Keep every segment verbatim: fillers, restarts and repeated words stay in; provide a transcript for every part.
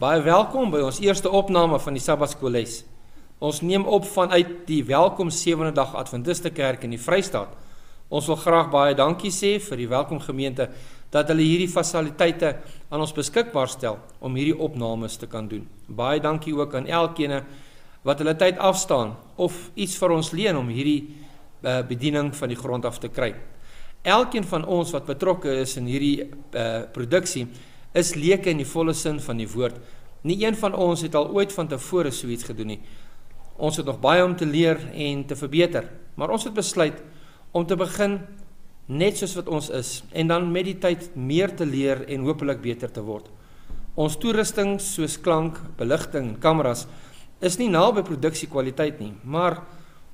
Baie welkom by ons eerste opname van die Sabbatskoles. Ons neem op vanuit die Welkom Sewende Dag Adventiste Kerk in die Vrystaat. Ons wil graag baie dankie sê vir die Welkom Gemeente dat hulle hierdie fasiliteite aan ons beskikbaar stel om hierdie opnames te kan doen. Baie dankie ook aan elkeen wat hulle tyd afstaan of iets vir ons leen om hierdie uh, bediening van die grond af te kry. Elkeen van ons wat betrokke is in hierdie uh, produksie is leuke in die volle sin van die woord. Nie een van ons het al ooit van tevore so iets gedoen nie. Ons het nog baie om te leer en te verbeter, maar ons het besluit om te begin net soos wat ons is, en dan met die tyd meer te leer en hopelik beter te word. Ons toerusting soos klank, beligting, kameras, is nie naby produksiekwaliteit nie, maar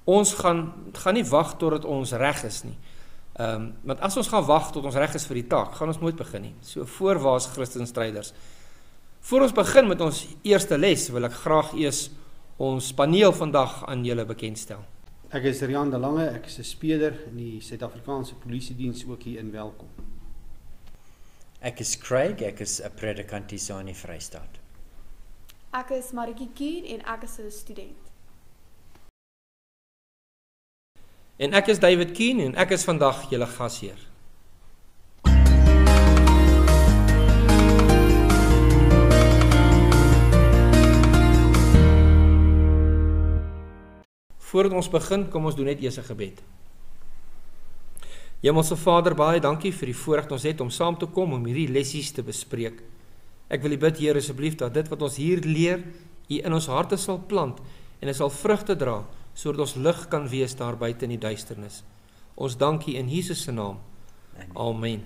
ons gaan, gaan nie wag totdat ons reg is nie. Um, want as ons gaan wacht tot ons reg is vir die taak, gaan ons nooit begin nie. So voorwaars Christenstryders. Voor ons begin met ons eerste les, wil ek graag eers ons paneel vandag aan julle bekendstel. Ek is Rian De Lange, ek is 'n speeder in die Suid-Afrikaanse Polisiediens ook hier in Welkom. Ek is Craig, ek is 'n predikant hier in die Vrystaat. Ek is Marikie Kien en ek is 'n student. En ek is David het en ek is vandag julle gasheer. Voordat ons begin, kom ons doen net eers 'n gebed. Hemelse Vader, baie dankie vir die voorreg ons het om saam te kom om hierdie lessies te bespreek. Ek wil U bid, Here, asseblief dat dit wat ons hier leer, U in ons harte sal plant en dit sal vrugte dra, sodat ons lig kan wees daar buite in die duisternis. Ons dankie in Jesus se naam. Amen.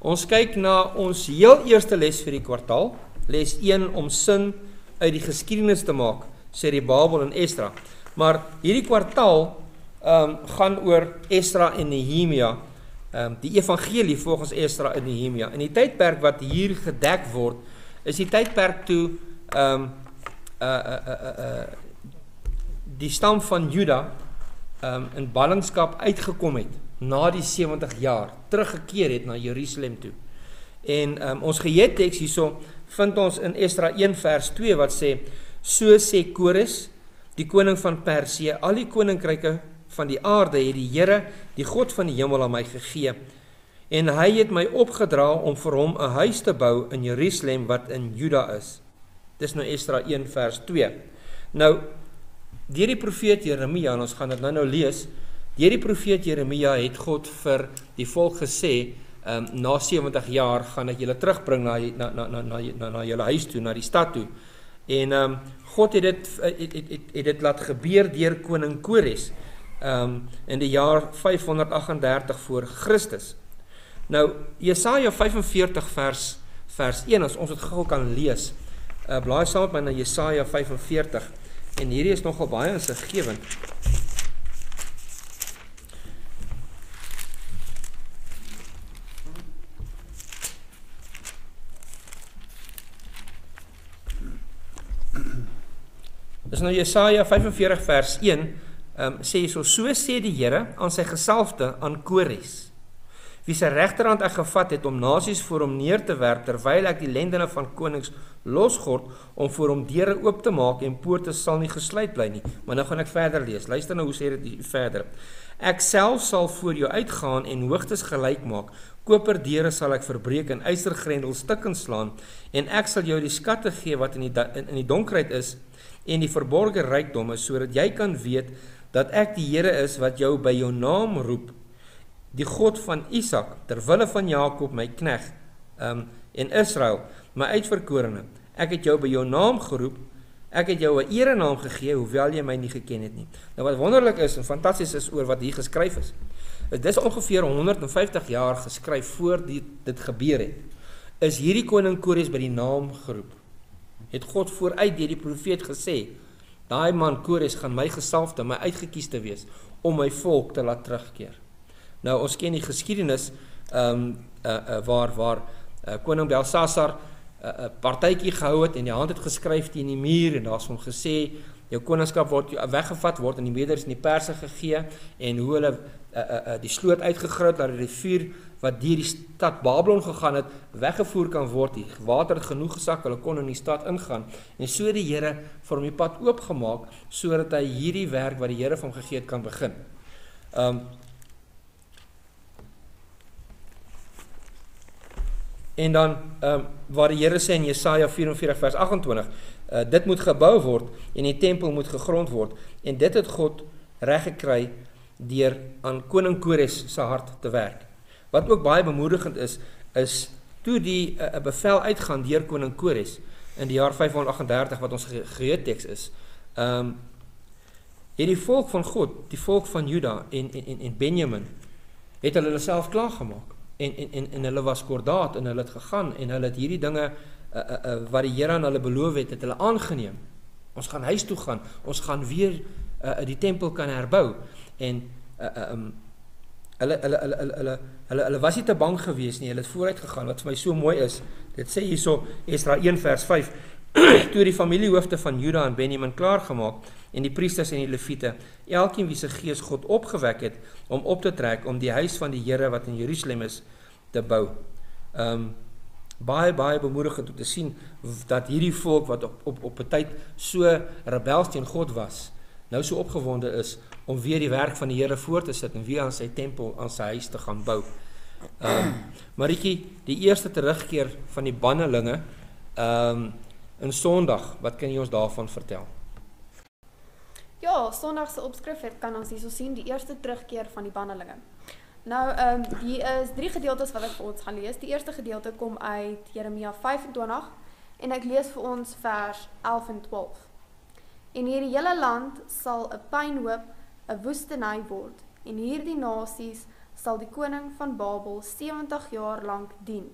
Ons kyk na ons heel eerste les vir die kwartaal, les een om sin uit die geskiedenis te maak, Serubbabel en Esra. Maar hierdie kwartaal um, gaan oor Esra en Nehemia, um, die evangelie volgens Esra en Nehemia. En die tydperk wat hier gedek word, is die tydperk toe um, uh, uh, uh, uh, die stam van Juda um, in ballingskap uitgekom het, na die sewentig jaar, teruggekeer het na Jerusalem toe. En um, ons geheeteks hierso vind ons in Esra een vers twee wat sê, so sê Kores, die koning van Persië, al die koninkryke van die aarde het die Here, die God van die hemel aan my gegee, en hy het my opgedra om vir hom 'n huis te bou in Jerusalem wat in Juda is. Dis nou Esra een vers twee. Nou, deur die profeet Jeremia, en ons gaan dit nou nou lees, deur die profeet Jeremia het God vir die volk gesê, um, na sewentig jaar gaan ek julle terugbring na, na, na, na, na, na, na julle huis toe, na die stad toe. En um, God het dit, het, het, het, het dit laat gebeur deur koning Kores, um, in die jaar vyfhonderd agt en dertig voor Christus. Nou, Jesaja vyfenveertig vers, vers een, as ons het gou kan lees, uh, blaai saam met my na Jesaja vyfenveertig, en hierdie is nogal baie insiggewend. Dis nou Jesaja vyfenveertig vers een, um, sê so, so sê die Here aan sy gesalfde, aan Kores, wie sy regterhand ek gevat het om nasies voor hom neer te werp, terwyl ek die lendene van konings losgord, om voor hom deure oop te maak, en poorte sal nie gesluit bly nie. Maar nou gaan ek verder lees. Luister nou hoe sê dit verder. Ek self sal voor jou uitgaan en hoogtes gelyk maak. Koperdeure sal ek verbreek en ystergrendels stukken slaan, en ek sal jou die skatte gee wat in die, in die donkerheid is en die verborge rykdomme, sodat jy kan weet dat ek die Here is wat jou by jou naam roep, die God van Isak, terwille van Jakob my knegg, um, en Israel my uitverkorene. Ek het jou by jou naam geroep, ek het jou 'n erenaam gegee, hoewel jy my nie geken het nie. Nou wat wonderlik is en fantasties is oor wat hier geskryf is, dit is ongeveer honderdvyftig jaar geskryf voor die, dit gebeur het, is hierdie koning Kores by die naam geroep. Het God vooruit deur die profeet gesê, daai man Kores gaan my gesalfde, my uitgekiesde wees, om my volk te laat terugkeer. Nou ons ken die geskiedenis um, uh, uh, waar, waar uh, koning Belsasar 'n uh, partytjie gehou het en die hand het geskryf teen die muur en daar's hom gesê jou koningskap word weggevat word en die meders in die perse gegee en hoe hulle uh, uh, uh, die sloot uitgegrawe dat die rivier wat deur die stad Babylon gegaan het, weggevoer kan word. Die water het genoeg gesak, hulle kon in die stad ingaan. En so het die Here vir hom die pad oopgemaak, sodat hy hierdie werk wat die Here vir hom gegee het kan begin. Um, en dan um, waar die Here sê in Jesaja vierenveertig vers agt en twintig, uh, dit moet gebou word en die tempel moet gegrond word. En dit het God reg gekry deur aan koning Kores sy hart te werk. Wat ook baie bemoedigend is, is toe die uh, bevel uitgaan deur koning Kores in die jaar vyfhonderdagsendertig, wat ons geheeteks is, um, het die volk van God, die volk van Juda en, en, en Benjamin, het hulle self klaargemaak. En, en, en, en hulle was kordaat en hulle het gegaan en hulle het hierdie dinge uh, uh, uh, wat die Here aan hulle beloof het, het hulle aangeneem. Ons gaan huis toe gaan, ons gaan weer uh, die tempel kan herbou. En uh, um, Hulle, hulle, hulle, hulle, hulle, hulle was nie te bang gewees nie, hulle het vooruit gegaan, wat vir my so mooi is. Dit sê hier so, Esra een vers vyf, toe die familiehoofde van Juda en Benjamin klaargemaak, en die priesters en die leviete, elkeen wie sy gees God opgewek het, om op te trek, om die huis van die Here wat in Jerusalem is, te bou. Um, baie, baie bemoedigend om te sien, dat hierdie volk wat op, op, op 'n tyd so rebels teen God was, nou so opgewonde is, om weer die werk van die Here voor te sit en weer aan sy tempel, aan sy huis te gaan bou. Um, Marikie, die eerste terugkeer van die bannelinge, um, in Sondag, wat kan jy ons daarvan vertel? Ja, Sondagse opskrif het kan ons hier so sien, die eerste terugkeer van die bannelinge. Nou, um, hier is drie gedeeltes wat ek vir ons gaan lees. Die eerste gedeelte kom uit Jeremia vyf en twintig, en ek lees vir ons vers elf en twaalf. En hierdie hele land sal 'n pynhoop, 'n woestynij word, en hierdie nasies sal die koning van Babel sewentig jaar lang dien.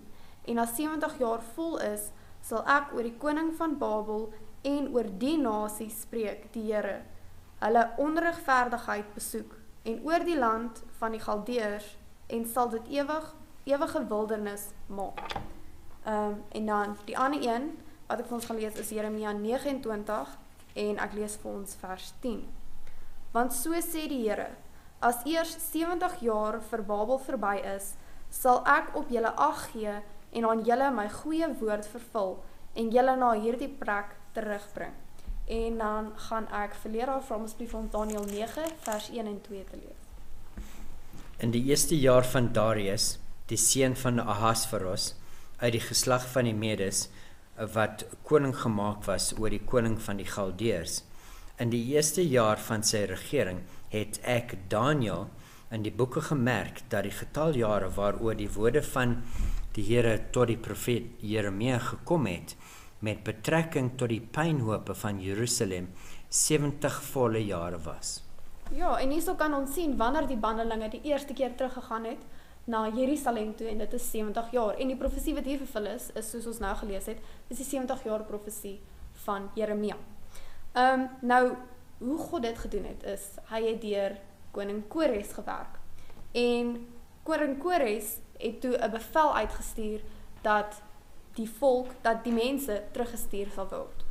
En as sewentig jaar vol is, sal ek oor die koning van Babel en oor die nasies spreek, die Here, hulle onregverdigheid besoek, en oor die land van die Galdeërs, en sal dit ewig, ewige wildernis maak. Um, en dan die ander een, wat ek vir ons gaan lees, is Jeremia nege en twintig, en ek lees vir ons vers tien. Want so sê die Here, as eers sewentig jaar vir Babel verby is, sal ek op julle ag gee en aan julle my goeie woord vervul en julle na hierdie plek terugbring. En dan gaan ek verleer af van ons brief van Daniël nege vers een en twee te lees. In die eerste jaar van Darius, die seun van Ahasveros, uit die geslag van die Medes, wat koning gemaak was oor die koning van die Galdeërs. In die eerste jaar van sy regering het ek Daniël in die boeke gemerk dat die getal jare waaroor die woorde van die Here tot die profeet Jeremia gekom het, met betrekking tot die pynhope van Jerusalem sewentig volle jare was. Ja, en hierso kan ons sien wanneer die bannelinge die eerste keer teruggegaan het na Jerusalem toe, en dit is sewentig jaar. En die profesie wat hier vervul is, is soos ons nou gelees het, is die sewentig jaar profesie van Jeremia. Um, nou, hoe God dit gedoen het, is hy het deur koning Kores gewerk. En koning Kores het toe 'n bevel uitgestuur dat die volk, dat die mense teruggestuur sal word.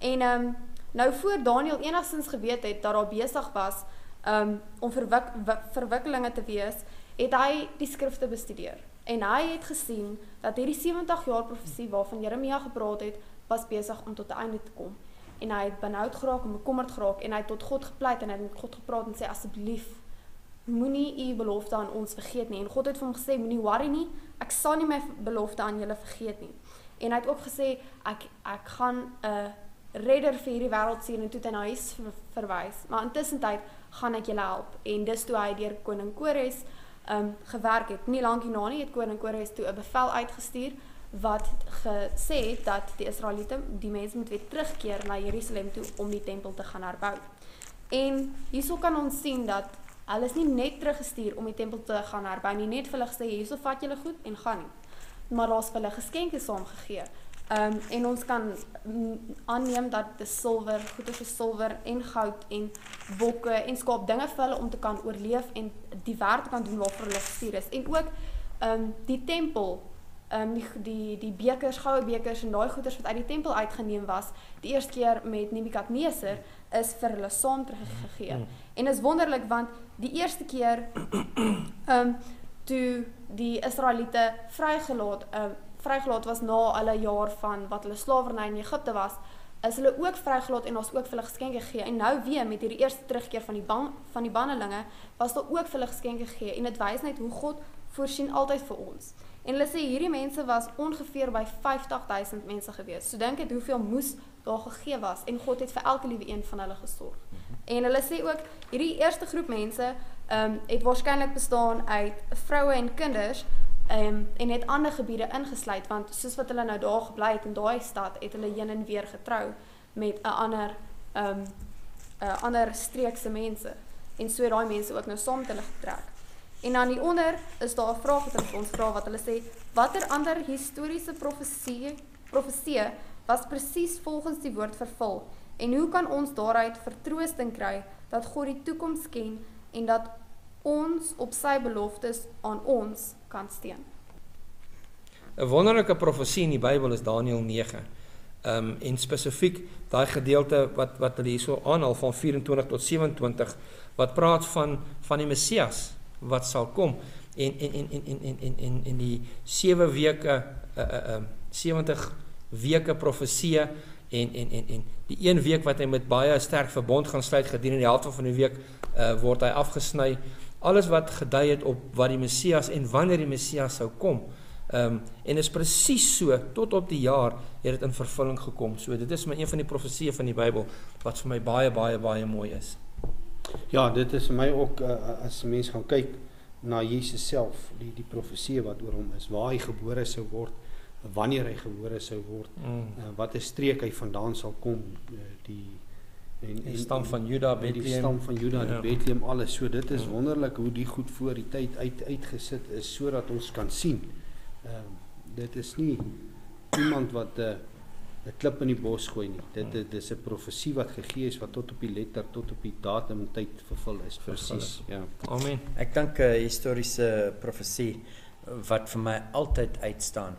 En um, nou voor Daniël enigszins geweet het dat daar besig was um, om verwik, verwikkelinge te wees, het hy die skrifte bestudeer. En hy het gesien dat hierdie sewentig jaar profesie waarvan Jeremia gepraat het, was besig om tot 'n einde te kom. En hy het benoud geraak en bekommerd geraak en hy het tot God gepleit en hy het met God gepraat en sê, asseblief, moenie u belofte aan ons vergeet nie. En God het vir hom gesê, moenie worry nie, ek sal nie my belofte aan julle vergeet nie. En hy het ook gesê, ek, ek gaan 'n uh, redder vir hierdie wêreld sien, en toe hy na huis verwys. Maar intussen tyd gaan ek julle help. En dis toe hy deur koning Kores Um, gewerk het. Nie lang hierna nie het koning Kores toe 'n bevel uitgestuur wat gesê het dat die Israeliete, die mense moet weer terugkeer na Jerusalem toe om die tempel te gaan herbou. En hierso kan ons sien dat hulle is nie net teruggestuur om die tempel te gaan herbou nie, net vir hulle gesê hierso vat julle goed en gaan nie. Maar daar's vir hulle geskenke saamgegee. Um, en ons kan aanneem dat die silwer, goeder vir silwer en goud en bokke en skaap, dinge vir hulle om te kan oorleef en die werk kan doen waarvoor hulle gestuur is. En ook um, die tempel, um, die, die, die bekers, goue bekers en daai goeders wat uit die tempel uitgeneem was, die eerste keer met Nebukadnesar, is vir hulle saam teruggegee. En is wonderlik, want die eerste keer um, toe die Israëliete vrygelaat uh, vrygelaat was na hulle jaar van wat hulle slawerny in Egipte was, is hulle ook vrygelaat en ons ook vir hulle geskenke gegee. En nou weer met hierdie eerste terugkeer van die ban, van die bandelinge was daar ook vir hulle geskenke gegee en dit wys net hoe God voorsien altyd vir ons. En hulle sê hierdie mense was ongeveer by vyftigduisend mense gewees. So dink dit hoeveel moes daar gegee was en God het vir elke liewe een van hulle gesorg. En hulle sê ook hierdie eerste groep mense um, het waarskynlik bestaan uit vroue en kinders um, en het ander gebiede ingesluit want soos wat hulle nou daar gebly het in daai stad het hulle heen en weer getrou met 'n ander um, 'n ander streekse mense en so daai mense ook nou saam met hulle getrek. En dan hieronder is daar 'n vraag wat ons vra wat hulle sê, watter ander historiese profesie, profesie was presies volgens die woord vervul? En hoe kan ons daaruit vertroosting kry dat God die toekoms ken en dat ons op sy beloftes aan ons kan steun? 'n Wonderlike profesie in die Bybel is Daniël nege. Um, en spesifiek daai gedeelte wat wat hulle hierso aanhaal van vyf-en-twintig tot sewe-en-twintig wat praat van van die Messias wat sal kom en en en en en en en en die sewe weke uh, uh, uh, sewentig weke profesie en en en en die een week wat hy met baie sterk verbond gaan sluit gedien in die helfte van die week uh, word hy afgesny. Alles wat gedui het op wat die Messias en wanneer die Messias sou kom. Um, en is presies so tot op die jaar het dit in vervulling gekom. So dit is my een van die profesieë van die Bybel wat vir my baie baie baie mooi is. Ja, dit is vir my ook, uh, as mens gaan kyk na Jesus self, die, die profesie wat oor hom is, waar hy gebore sou word, wanneer hy gebore sou word, mm. uh, wat 'n streek hy vandaan sal kom, uh, die, en, die stam van Juda, Bethlehem, die stam van Juda, ja. Bethlehem, alles, so dit is wonderlik hoe die goed voor die tyd uit, uitgesit is, sodat ons kan sien. Uh, dit is nie iemand wat uh, 'n klip in die bos gooi nie. Dit, dit, dit is 'n profesie wat gegee is wat tot op die letter, tot op die datum en tyd vervul is. Presies. Ja. Amen. Ek dink 'n historiese profesie wat vir my altyd uitstaan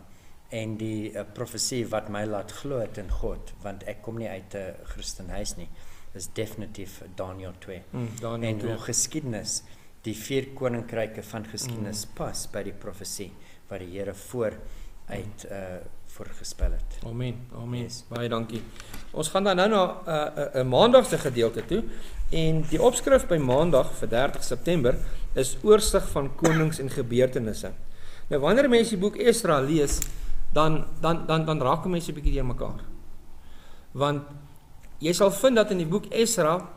en die uh, profesie wat my laat glo het in God, want ek kom nie uit 'n uh, Christenhuis nie. Is definitief Daniël twee. Mm, Daniël en twee. Hoe geskiedenis, die vier koninkryke van geskiedenis mm. pas by die profesie wat die Here voor uit uh, voorgespel het. Amen, amen. Yes. Baie dankie. Ons gaan dan nou na uh, 'n maandagse gedeelte toe en die opskrif by maandag vir dertig September is oorsig van konings en gebeurtenisse. Nou wanneer mense die boek Esra lees, dan dan dan dan raak mense 'n bietjie deurmekaar. Want jy sal vind dat in die boek Esra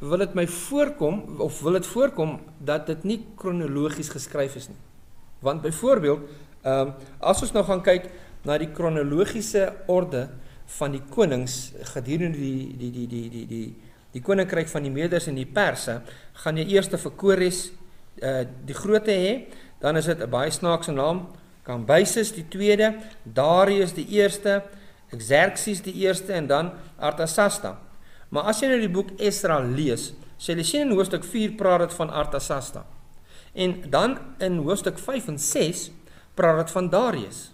wil dit my voorkom of wil dit voorkom dat dit nie kronologies geskryf is nie. Want byvoorbeeld Um, as ons nou gaan kyk na die kronologiese orde van die konings gedurende die, die, die, die, die, die, die koninkryk van die Meders en die Perse, gaan jy eers vir Kores uh, die grootte hê, dan is dit 'n baie snaakse naam, Cambyses die tweede, Darius die eerste, Exerxes die eerste en dan Artasasta. Maar as jy nou die boek Esra lees, sê jy sien in hoofstuk vier praat dit van Artasasta. En dan in hoofstuk vyf en ses praat het van Darius.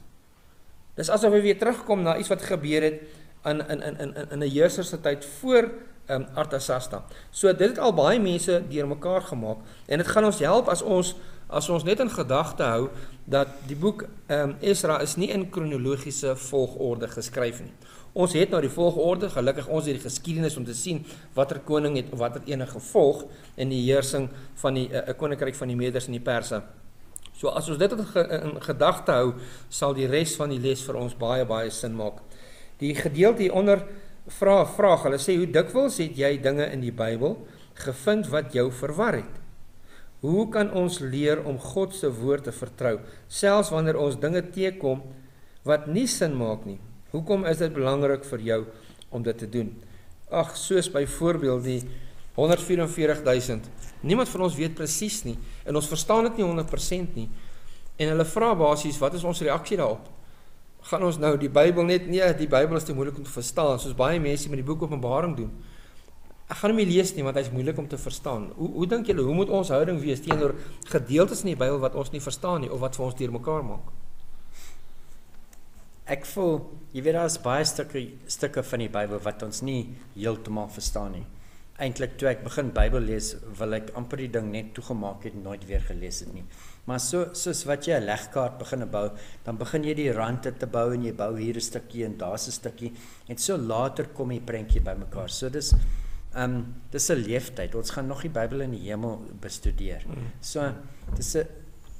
Dis asof hy weer terugkom na iets wat gebeur het in in in in in 'n heerser se tyd voor um, Artasasta. So dit het al baie mense deurmekaar gemaak en dit gaan ons help as ons as ons net in gedagte hou dat die boek um, Esra is nie in kronologiese volgorde geskryf nie. Ons het nou die volgorde, gelukkig ons het die geskiedenis om te sien watter koning het of watter enige volg in die heersing van die uh, koninkryk van die Meders en die Perse. So as ons dit in gedagte hou, sal die res van die les vir ons baie, baie sin maak. Die gedeelte hieronder vra 'n vraag. Hulle sê, hoe dikwels het jy dinge in die Bybel gevind wat jou verwar het? Hoe kan ons leer om God se woord te vertrou, selfs wanneer ons dinge teekom wat nie sin maak nie? Hoekom is dit belangrik vir jou om dit te doen? Ag, soos byvoorbeeld die honderd en vier en veertig duisend. Niemand van ons weet presies nie en ons verstaan dit nie honderd persent nie. En hulle vra basies, wat is ons reaksie daarop? Gaan ons nou die Bybel net nee, die Bybel is te moeilik om te verstaan, soos baie mense met die boek Openbaring doen. Ek gaan hom nie lees nie want hy's moeilik om te verstaan. Hoe hoe dink julle, hoe moet ons houding wees teenoor gedeeltes in die Bybel wat ons nie verstaan nie of wat vir ons deurmekaar maak? Ek voel, jy weet daar's baie stukke stukke van die Bybel wat ons nie heeltemal verstaan nie. eintlik toe ek begin Bybel lees, wil ek amper die ding net toegemaak het, nooit weer gelees het nie. Maar so, soos wat jy 'n legkaart begin bou, dan begin jy die rande te bou en jy bou hier 'n stukkie en daar's 'n stukkie en so later kom die prentjie bymekaar. So dis um, dis 'n leeftyd. Ons gaan nog die Bybel in die hemel bestudeer. So dis 'n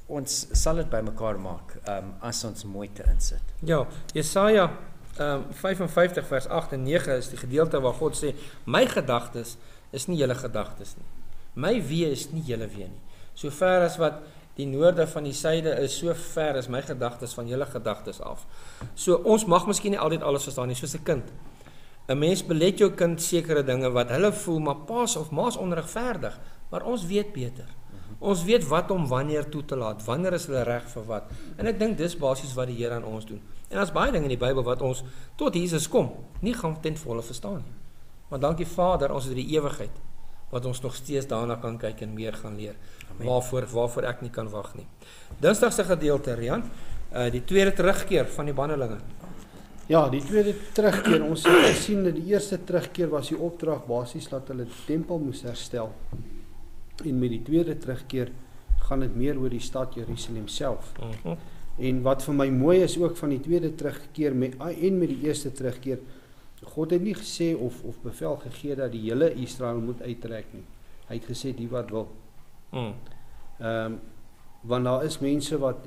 ons sal dit bymekaar maak um, as ons moeite insit. Ja, Jesaja Um, vyfenvyftig vers agt en nege is die gedeelte waar God sê, my gedagtes is nie julle gedagtes nie. My wee is nie julle wee nie. So ver as wat die noorde van die syde is, so ver is my gedagtes van julle gedagtes af. So ons mag miskien nie altyd alles verstaan nie, soos 'n kind. 'n Mens belet jou kind sekere dinge wat hulle voel, maar pa's of ma's onregverdig. Maar ons weet beter. Ons weet wat om wanneer toe te laat, wanneer is hulle reg vir wat. En ek dink dis basies wat die Here aan ons doen. En daar's baie dinge in die Bybel wat ons tot Jesus kom nie gaan ten volle verstaan nie. Maar dankie Vader, ons het die ewigheid wat ons nog steeds daarna kan kyk en meer gaan leer. Waarvoor waarvoor ek nie kan wag nie. Dinsdag se gedeelte, Rian, uh, die tweede terugkeer van die bandelinge. Ja, die tweede terugkeer, ons het gesien dat die eerste terugkeer was die opdrag basies dat hulle die tempel moes herstel. En met die tweede terugkeer gaan dit meer oor die stad Jerusalem self. Mhm. En wat vir my mooi is ook van die tweede terugkeer met, en met die eerste terugkeer, God het nie gesê of, of bevel gegee dat die hele Israel moet uittrek nie. Hy het gesê die wat wil. Mm. Um, want daar is mense wat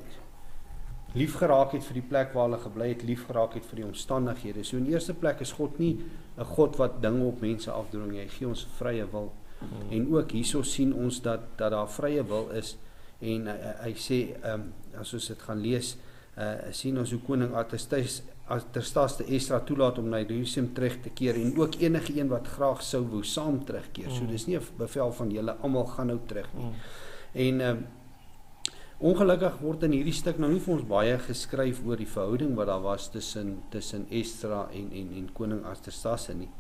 lief geraak het vir die plek waar hulle gebly het, lief geraak het vir die omstandighede. So in die eerste plek is God nie 'n God wat dinge op mense afdring. Hy gee ons vrye wil. Mm. En ook hierso sien ons dat, dat daar vrye wil is. En uh, hy sê, um, as ons het gaan lees, uh, sien ons hoe koning Artasasta Esra toelaat om na Jerusalem terug te keer, en ook enige een wat graag sou wou saam terugkeer. Mm. So dis nie 'n bevel van julle almal gaan nou terug nie. Mm. En um, ongelukkig word in hierdie stuk nou nie vir ons baie geskryf oor die verhouding wat daar was tussen tussen Esra en en en koning Artasasta nie.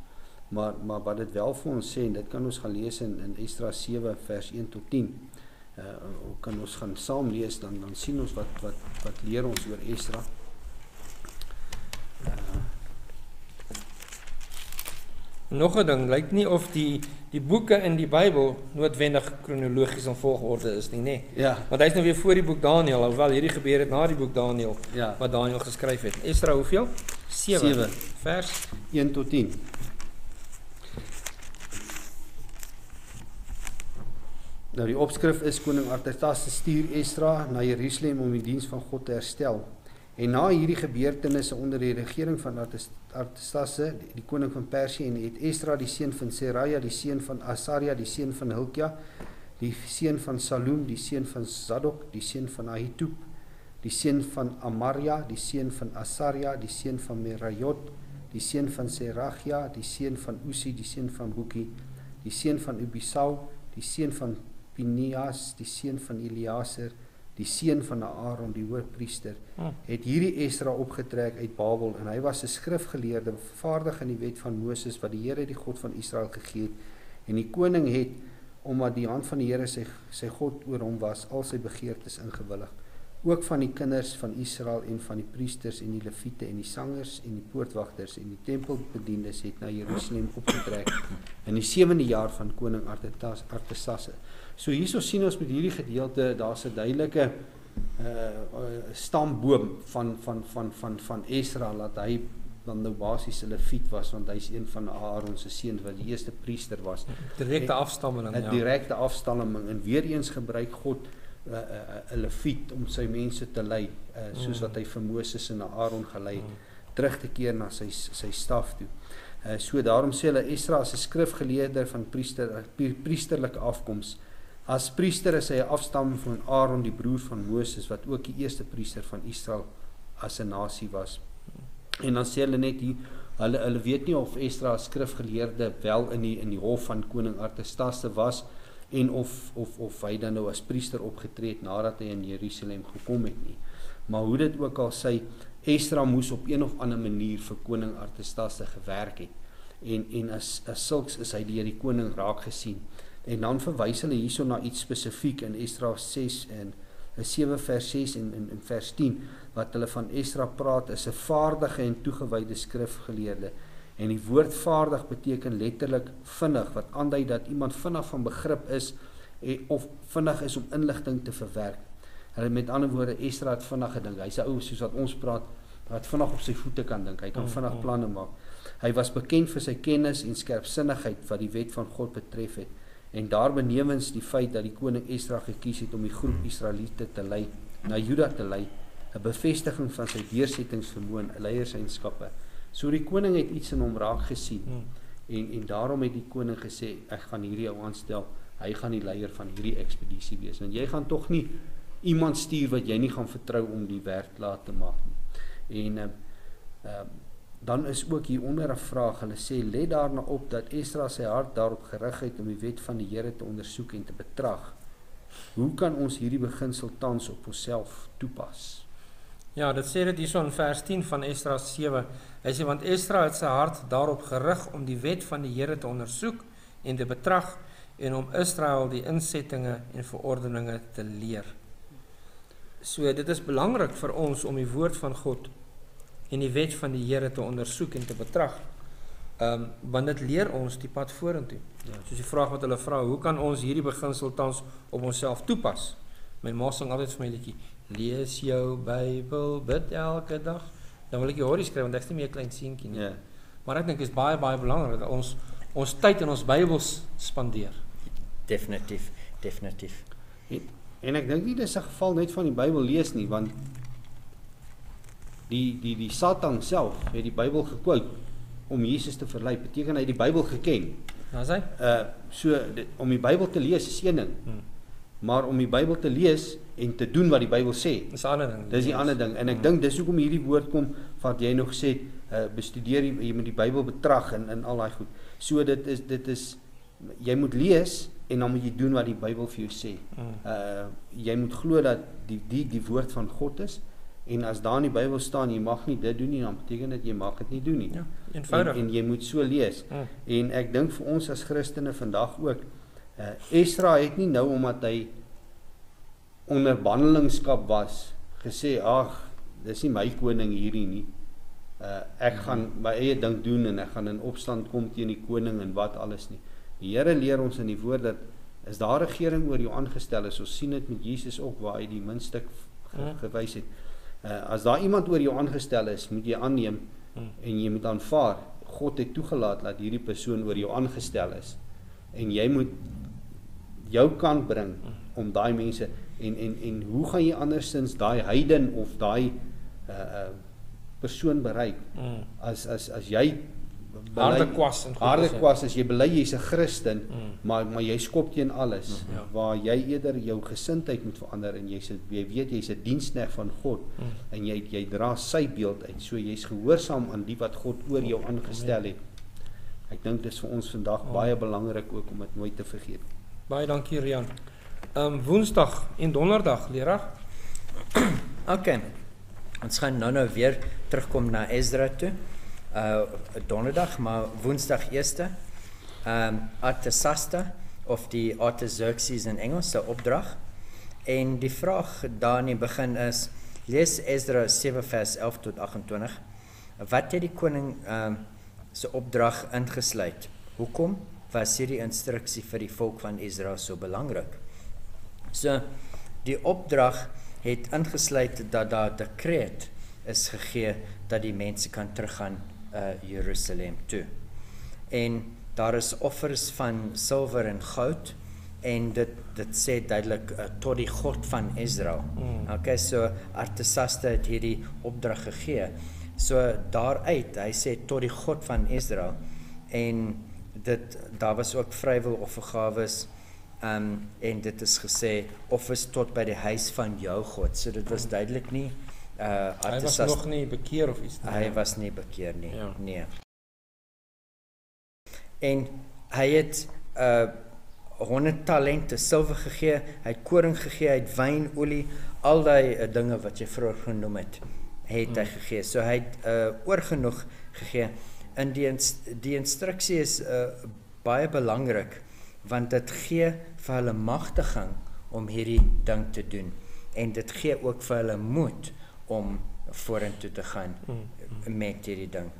Maar maar wat dit wel vir ons sê, en dit kan ons gaan lees in in Esra sewe vers een tot tien. Uh, kan ons gaan saam lees, dan, dan sien ons wat, wat, wat leer ons oor Esra. Uh. Nog 'n ding, lyk nie of die, die boeke in die Bybel noodwendig kronologies in volgorde is nie, nee. Ja. Want hy is nou weer voor die boek Daniël, alhoewel hierdie gebeur het na die boek Daniël, ja, wat Daniël geskryf het. Esra hoeveel? sewe vers een tot tien. Nou die opskrif is, koning Artasasta stuur Esra na Jerusalem om die diens van God te herstel. En na hierdie gebeurtenisse onder die regering van Artasasta, die koning van Persië, en het Esra die seun van Seraya, die seun van Asaria, die seun van Hilkia, die seun van Salum, die seun van Zadok, die seun van Ahitub, die seun van Amaria, die seun van Asaria, die seun van Merayot, die seun van Serachia, die seun van Usi, die seun van Buki, die seun van Ubisau, die seun van Pinias, die seun van Eliaser, die seun van Aaron, die hoofpriester, het hierdie Esra opgetrek uit Babel, en hy was 'n skrifgeleerde, vervaardig in die wet van Moses, wat die Here, die God van Israel, gegee het. En die koning het, omdat die hand van die Here sy, sy God oor hom was, al sy begeertes ingewillig, ook van die kinders van Israel en van die priesters en die leviete en die sangers en die poortwagters en die tempelbediendes het na Jerusalem opgetrek in die sewende jaar van koning Artasasta. So hierso sien ons met hierdie gedeelte, daar's 'n duidelike uh, stamboom van, van, van, van, van Esra, dat hy dan nou basies 'n leviet was, want hy's een van Aaron se seuns wat die eerste priester was. Direkte afstammeling, ja. 'n direkte afstammeling, en weer eens gebruik God 'n leviet om sy mense te lei, uh, soos wat hy vir Moses en Aaron gelei het, terug te keer na sy, sy staf toe. Uh, so daarom sê hulle, Esra is 'n skrifgeleerder van priester, priesterlike afkoms. As priester is hy 'n afstam van Aaron, die broer van Moses, wat ook die eerste priester van Israel as 'n nasie was. En dan sê hulle net hier, hulle, hulle weet nie of Esra 'n skrifgeleerde wel in die, in die hof van koning Artasasta was, en of, of, of hy dan nou as priester opgetree het nadat hy in Jerusalem gekom het nie. Maar hoe dit ook al sê, Esra moes op een of ander manier vir koning Artasasta gewerk het, en, en as, as sulks is hy deur die koning raak gesien. En dan verwys hulle hierso na iets spesifiek in Esra ses en sewe vers ses en in, in vers tien, wat hulle van Esra praat, is 'n vaardige en toegewyde skrifgeleerde, En die woord vaardig beteken letterlijk vinnig, wat aandui dat iemand vinnig van begrip is of vinnig is om inligting te verwerk. En met andere woorde, Esra het vinnig gedink. Hy sê ou, soos wat ons praat, wat vinnig op sy voete kan dink. Hy kan vinnig planne maak. Hy was bekend vir sy kennis en skerpsinnigheid wat die wet van God betref het. En daar benewens die feit dat die koning Esra gekies het om die groep Israeliete te lei, na Juda te lei, 'n bevestiging van sy deursettingsvermoë en leierseienskappe. So die koning het iets in hom raak gesien. Hmm. En, en daarom het die koning gesê, ek gaan hierdie ou aanstel, hy gaan die leier van hierdie ekspedisie wees. En jy gaan toch nie iemand stuur wat jy nie gaan vertrou om die werk klaar te maak nie. En uh, uh, dan is ook hieronder 'n vraag, hulle sê, let daarna op dat Esra sy hart daarop gerig het om die wet van die Here te ondersoek en te betrag. Hoe kan ons hierdie beginsel tans op onsself toepas? Ja, dat sê dit hierso in vers tien van Esra sewe. Hy sê, want Esra het sy hart daarop gerig om die wet van die Here te ondersoek en te betrag en om Israel die insettinge en verordeninge te leer. So, dit is belangrik vir ons om die woord van God en die wet van die Here te ondersoek en te betrag. Um, want dit leer ons die pad vorentoe. Ja. Soos die vraag wat hulle vra, hoe kan ons hierdie beginsel tans op onsself toepas? My ma sing altyd vir my liedjie. Lees jou Bybel, bid elke dag. Dan wil ek jou hoor skryf, want ek is nie meer 'n klein seentjie nie. Yeah. Maar ek dink dit is baie baie belangrik dat ons ons tyd in ons Bybels spandeer. Definitief, definitief. En, en ek dink nie dis 'n geval net van die Bybel lees nie, want die die die Satan self het die Bybel gekwote om Jesus te verlei. Beteken hy het die Bybel geken. Ja, sê? Uh so dit, om die Bybel te lees is een ding. Hmm. Maar om die Bybel te lees en te doen wat die Bybel sê, dis 'n ander ding. Dis die ander ding. En ek dink dis hoekom hierdie woord kom wat jy nog sê, uh, bestudeer jy, jy moet die Bybel betrag en en al daai goed. So dit is dit is jy moet lees en dan moet jy doen wat die Bybel vir jou sê. Uh jy moet glo dat die die die woord van God is en as daar in die Bybel staan jy mag nie dit doen nie, dan beteken dit jy mag dit nie doen nie. Ja, eenvoudig. En, en jy moet so lees. Mm. En ek dink vir ons as Christene vandag ook Uh, Esra het nie nou omdat hy onder bandelingskap was gesê, ag, dis nie my koning hierdie nie, uh, ek gaan my eie ding doen en ek gaan in opstand kom teen die koning en wat alles nie. Die Here leer ons in die woord dat as daar regering oor jou aangestel is, ons sien dit met Jesus ook waar hy die muntstuk ge gewys het, uh, as daar iemand oor jou aangestel is, moet jy aanneem en jy moet aanvaar, God het toegelaat dat hierdie persoon oor jou aangestel is en jy moet jou kant bring om daai mense en en en hoe gaan jy andersins daai heiden of daai uh, persoon bereik mm. as as as jy belei, harde kwas en harde kwas as jy bely jy's 'n Christen mm. maar maar jy skop teen alles mm. ja. waar jy eerder jou gesindheid moet verander en jy sit jy weet jy's 'n diensknegt van God mm. en jy jy dra sy beeld uit, so jy's gehoorsaam aan die wat God oor jou aangestel het. Ek dink dit is vir ons vandag oh. baie belangrik ook om dit nooit te vergeet. Baie dankie, Rian. Um, woensdag en donderdag, leraar. Oké, ons gaan nou nou weer terugkom na Esra toe. Uh, donderdag, maar woensdag eerste. Um, Artasasta, of die Artaxerxes in Engels, de opdracht. En die vraag daar in die begin is, lees Esra sewe vers elf tot agt en twintig. Wat het die koning... Um, sy opdrag ingesluit. Hoekom was hierdie instruksie vir die volk van Esra so belangrik? So, die opdrag het ingesluit dat daar dekreet is gegee dat die mense kan teruggaan uh, Jerusalem toe. En daar is offers van silver en goud en dit, dit sê duidelik uh, tot die God van Esra. Mm. Okay, so Artasasta het hierdie opdrag gegee. So daaruit, hy sê tot die God van Esra, en dit, daar was ook vrywillige offergawes, um, en dit is gesê, offers tot by die huis van jou God, so dit was duidelik nie, uh, hy was nog nie bekeer of iets nie. Hy was nie bekeer nie, ja. Nee. En hy het uh, honderd talente silver gegee, hy het koring gegee, hy het wyn, olie, al die uh, dinge wat jy vroeger genoem het. Het hy gegee, so hy het uh, oorgenoeg gegee, en die, inst die instruksie is uh, baie belangrik, want dit gee vir hulle magtiging om hierdie ding te doen, en dit gee ook vir hulle moed om vorentoe te gaan met hierdie ding.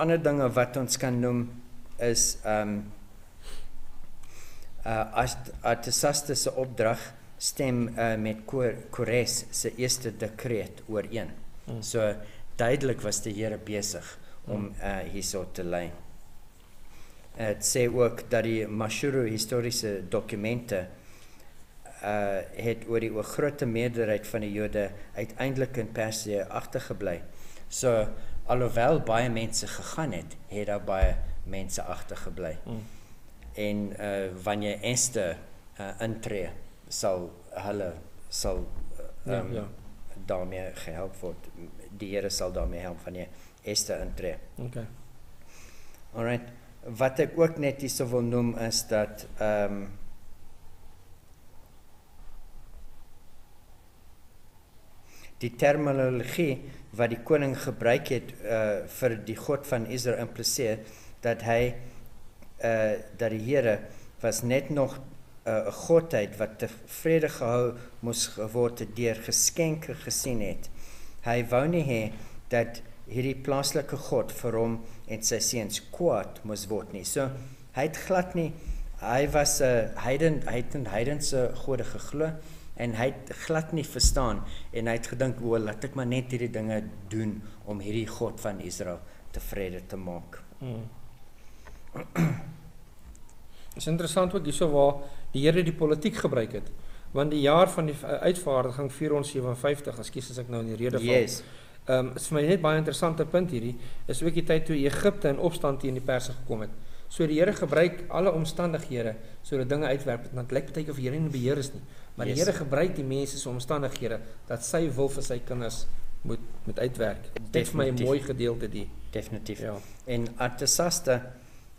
ander dinge wat ons kan noem is um, uh, Artasasta se opdrag stem uh, met Kores se eerste dekreet ooreen. Mm. So duidelik was die Here besig om uh, hierso te lei. Het sê ook dat die Mashuru historiese dokumente uh, het oor die oor grote meerderheid van die Jode uiteindelik in Persië agtergebly. So alhoewel baie mense gegaan het, het daar baie mense agtergebly. Mm. En uh, wanneer Esther uh, intree, sal hulle sal uh, um, ja, ja. daarmee gehelp word. Die Here sal daarmee help wanneer Esther intree. Okay. Alright. Wat ek ook net hierso wil noem is dat um, die terminologie wat die koning gebruik het uh, vir die God van Israel impliseer dat hy uh, dat die Here was net nog 'n uh, godheid wat tevrede gehou moes geword het deur geskenke gesien het. Hy wou nie hê dat hierdie plaaslike god vir hom en sy seuns kwaad moes word nie. So hy het glad nie, hy was 'n heiden, hy het in heidense gode geglo en hy het glad nie verstaan en hy het gedink, o, laat ek maar net hierdie dinge doen om hierdie God van Israel tevrede te maak. Hmm. Is interessant ook hierso waar die Here die politiek gebruik het, want die jaar van die uitvaardiging vier vyf sewe, ekskuus as ek nou in die rede val. Yes. Um, het is vir my net baie interessante punt hierdie, is ook die tyd toe Egypte in opstand teen die Perse gekom het. So die Here gebruik alle omstandighede, sodat dinge uitwerp, want dit lyk baie keer of die Here nie beheer is nie. Maar yes. die Here gebruik die mense se omstandighede, dat sy wil vir sy kinders moet, moet uitwerk. Dit is vir my 'n mooi gedeelte die. Definitief. Ja. En Artasasta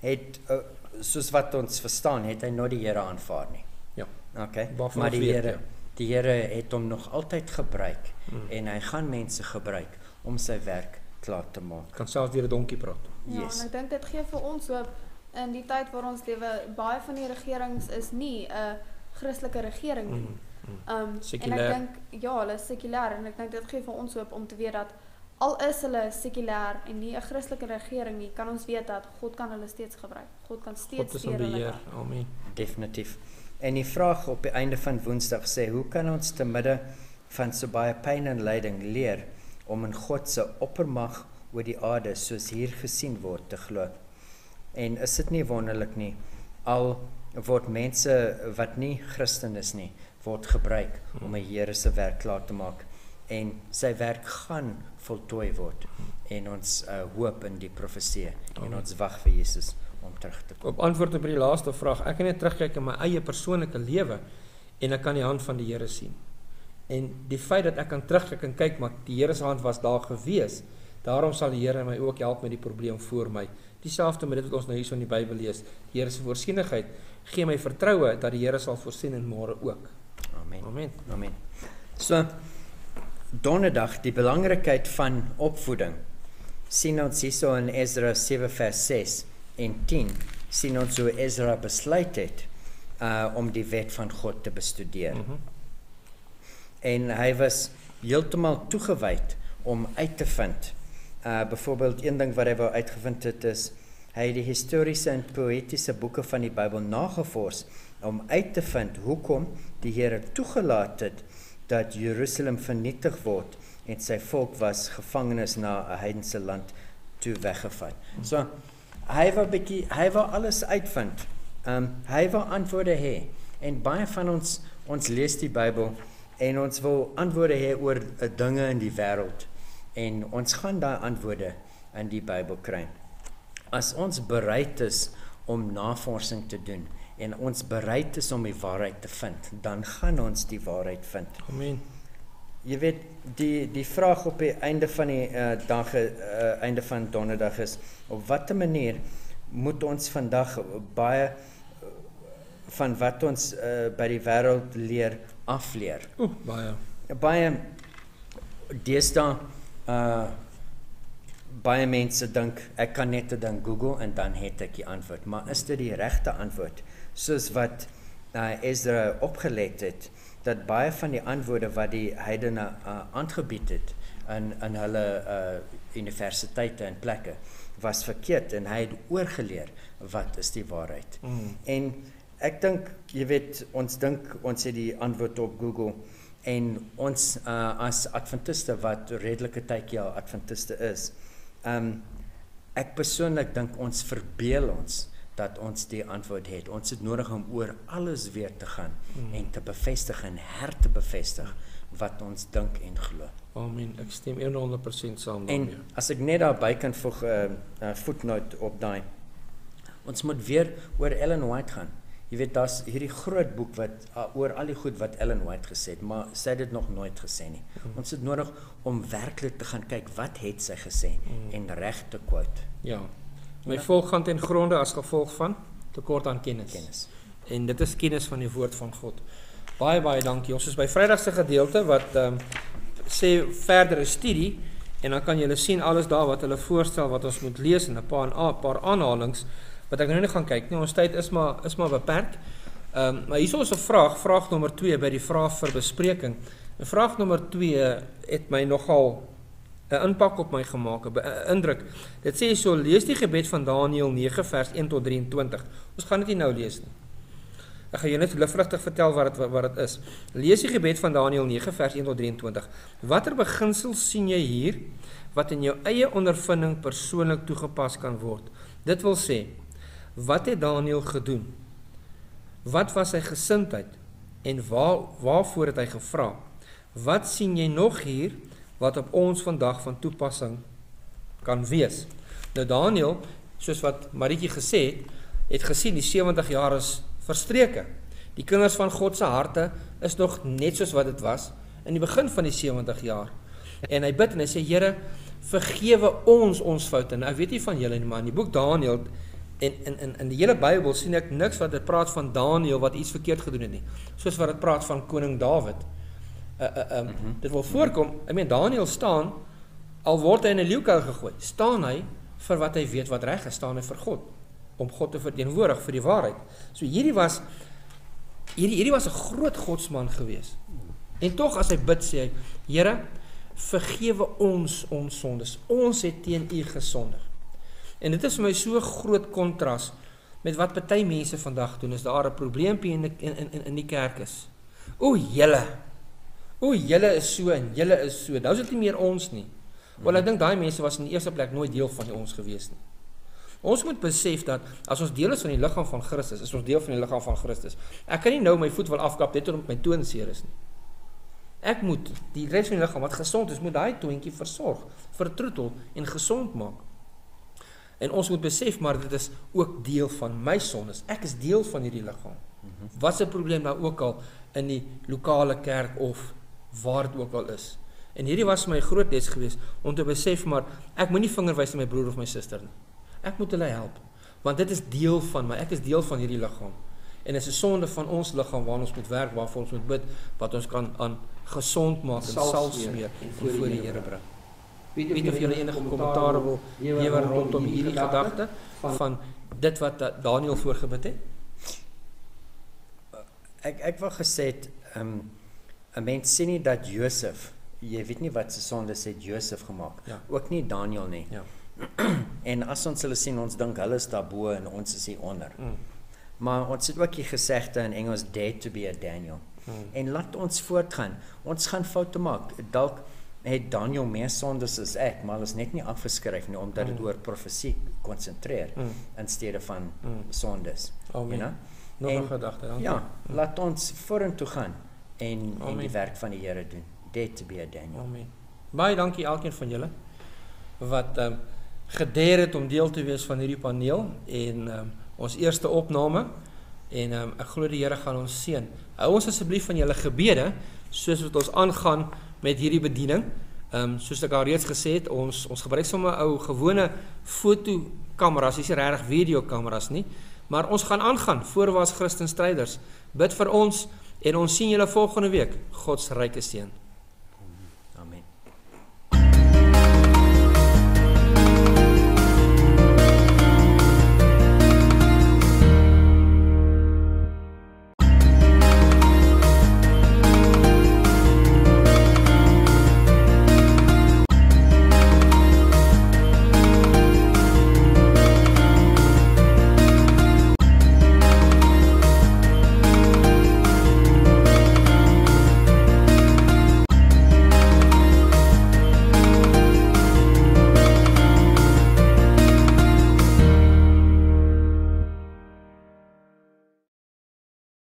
het, uh, soos wat ons verstaan, het hy nooit die Here aanvaar nie. Ja. Okay. Maar die Here... Ja. Die Here het hom nog altyd gebruik mm. en hy gaan mense gebruik om sy werk klaar te maak. Kan selfs weer 'n donkie praat. Ja, yes. En ek dink dit gee vir ons hoop in die tyd waar ons lewe. Baie van die regerings is nie 'n Christelike regering nie. Mm. Mm. Um, en ek dink ja, hulle is sekulêr en ek dink dit gee vir ons hoop om te weet dat al is hulle sekulêr en nie 'n Christelike regering nie, kan ons weet dat God kan hulle steeds gebruik. God kan steeds deur hulle werk. Amen. Definitief. En die vraag op die einde van Woensdag sê, hoe kan ons te midde van so baie pyn en lyding leer om in God se oppermag oor die aarde soos hier gesien word te glo? En is dit nie wonderlik nie? Al word mense wat nie Christen is nie, word gebruik om die Here se werk klaar te maak. En sy werk gaan voltooi word. En ons uh, hoop in die profesie. En ons wag vir Jesus om terug te kom. Op antwoord op die laaste vraag, ek kan net terugkyk in my eie persoonlike lewe en ek kan die hand van die Here sien. En die feit dat ek kan terugkyk en kyk, maar die Here se hand was daar gewees, daarom sal die Here my ook help met die probleem voor my. Dieselfde met dit wat ons nou hierso in die Bybel lees. Die Here se voorsienigheid gee my vertroue dat die Here sal voorsien en môre ook. Amen. Amen. Amen. So, Donderdag, die belangrikheid van opvoeding, sien ons hierso in Esra sewe vers ses en tien sien ons hoe Esra besluit het uh, om die wet van God te bestudeer. Mm-hmm. En hy was heeltemal toegewyd om uit te vind. Uh, bijvoorbeeld, een ding wat hy wou uitgevind het is, hy het die historiese en poëtiese boeke van die Bybel nagevors om uit te vind hoekom die Here toegelaat het dat Jerusalem vernietig word en sy volk was gevangenes na 'n heidense land toe weggevat. So, Hy wou bietjie, hy wou alles uitvind. Um, hy wou antwoorde hê. En baie van ons, ons lees die Bybel en ons wil antwoorde hê oor dinge in die wêreld. En ons gaan daai antwoorde in die Bybel kry. As ons bereid is om navorsing te doen en ons bereid is om die waarheid te vind, dan gaan ons die waarheid vind. Amen. Jy weet, die, die vraag op die einde van die uh, dag, uh, einde van Donderdag is, op watter manier moet ons vandag baie van wat ons uh, by die wêreld leer afleer? O, baie. Baie, deesdae, uh, baie mense dink, ek kan net 'n ding Google en dan het ek die antwoord. Maar is dit die regte antwoord? Soos wat uh, Esra opgelet het, dat baie van die antwoorde wat die heidene aangebied uh, het, in, in hulle uh, universiteite en plekke was verkeerd en hy het oorgeleer wat is die waarheid. Mm. En ek dink, jy weet, ons dink ons het die antwoord op Google en ons uh, as Adventiste wat redelike tydjie al Adventiste is, um, ek persoonlik dink ons verbeel ons dat ons die antwoord het. Ons het nodig om oor alles weer te gaan mm. en te bevestig en her te bevestig wat ons dink en glo. Amen, ek stem honderd persent saam daarmee. En as ek net daarby kan voeg 'n uh, uh, voetnoot op daai. Ons moet weer oor Ellen White gaan. Jy weet, daar's hierdie groot boek wat uh, oor al die goed wat Ellen White gesê het, maar sy het dit nog nooit gesê nie. Mm. Ons het nodig om werklik te gaan kyk wat het sy gesê mm. en reg te quote. Ja. My volk gaan ten gronde as gevolg van tekort aan kennis. kennis. En dit is kennis van die woord van God. Baie, baie dankie. Ons is by Vrijdagse gedeelte wat um, sê verdere studie en dan kan julle sien alles daar wat hulle voorstel wat ons moet lees en 'n paar, paar aanhalings wat ek nou nie gaan kyk nie. Ons tyd is maar, is maar beperk. Um, maar hier is ons 'n vraag, vraag nommer twee by die vraag vir bespreking. En vraag nommer twee het my nogal een inpak op my gemaak, een indruk. Dit sê so, lees die gebed van Daniël nege vers een tot drieëntwintig. Ons gaan dit nie nou lees nie. Ek gaan julle net vlugtig vertel wat dit wat dit is. Lees die gebed van Daniël nege vers een tot drieëntwintig. Watter beginsels sien jy hier wat in jou eie ondervinding persoonlik toegepas kan word? Dit wil sê, wat het Daniël gedoen? Wat was sy gesindheid? En waar, waarvoor het hy gevra? Wat sien jy nog hier wat op ons vandag van toepassing kan wees? Nou Daniël, soos wat Marikie gesê het, het gesien die sewentig jaar is verstreke. Die kinders van God se harte is nog net soos wat dit was in die begin van die sewentig jaar. En hy bid en hy sê, Here, vergewe ons ons foute. Nou, ek weet nie van julle nie, maar in die boek Daniël, en in, in, in die hele Bybel sien ek niks wat dit praat van Daniël wat iets verkeerd gedoen het nie. Soos wat dit praat van koning David. Uh, uh, um, mm-hmm. Dit wil voorkom, ek meen Daniël staan, al word hy in 'n leeukuil gegooi, staan hy vir wat hy weet wat reg is, staan hy vir God, om God te verteenwoordig vir die waarheid. So hierdie was, hierdie, hierdie was 'n groot godsman gewees. En tog as hy bid sê hy, Here, vergewe ons ons sondes, ons het teen u gesondig. En dit is vir my so groot kontras met wat party mense vandag doen, is daar 'n probleempie in die, in, in, in die kerk is. O julle, O, jylle is so en jylle is so. Nou is dit nie meer ons nie. Want ek dink daai mense was in die eerste plek nooit deel van ons gewees nie. Ons moet besef dat as ons deel is van die liggaam van Christus, is ons deel van die liggaam van Christus. Ek kan nie nou my voet wil afkap, dit omdat my toon seer is nie. Ek moet die res van die liggaam wat gesond is, moet daai toontjie versorg, vertroetel en gesond maak. En ons moet besef, maar dit is ook deel van my sondes. Ek is deel van hierdie liggaam. Wat is die probleem nou ook al in die lokale kerk of waar het ook al is. En hierdie was my groot les geweest, om te besef maar, ek moet nie vinger wys na my broer of my suster nie. Ek moet hulle help, want dit is deel van my, ek is deel van hierdie liggaam. En dit is 'n sonde van ons liggaam, waar ons moet werk, waarvoor ons moet bid, wat ons kan aan gesond maak, en salf smeer, en voor die Here bring. Weet of julle enige kommentaar wil lewer rondom hierdie gedagte, van dit wat Daniël voorgebid het? Ek, ek wil gesê het, um, 'n mens sê nie dat Joseph, jy weet nie wat sy sondes het Joseph gemaak, ja. Ook nie Daniël nie. Ja. En as ons hulle sien, ons dink hulle is daarbo en ons is hier onder. Mm. Maar ons het ook die gesegde in Engels, dare to be a Daniel. Mm. En laat ons voortgaan, ons gaan foute maak. Dalk het Daniël meer sondes as ek, maar hulle is net nie afgeskryf nie, omdat dit mm. oor profesie konsentreer, mm. in steede van mm. sondes. Amen. You know? Nog en, een gedagte. Dankie. Ja, mm. laat ons vorentoe gaan. En, en die werk van die Here doen. Dare to be a Daniel. Amen. Baie dankie elkeen van julle wat um, gedeer het om deel te wees van hierdie paneel en um, ons eerste opname en um, ek glo die Here gaan ons seën. Hou ons asseblief van julle gebede soos wat ons aangaan met hierdie bediening. Um, soos ek al reeds gesê het, ons, ons gebruik sommer ou gewone fotokameras, dis nie regtig videokameras nie, maar ons gaan aangaan voorwaarts Christenstryders. Bid vir ons. En ons sien julle volgende week. God se ryke seën.